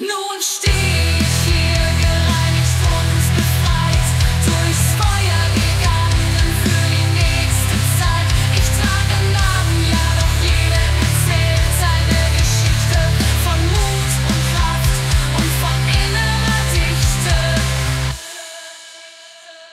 Nun steh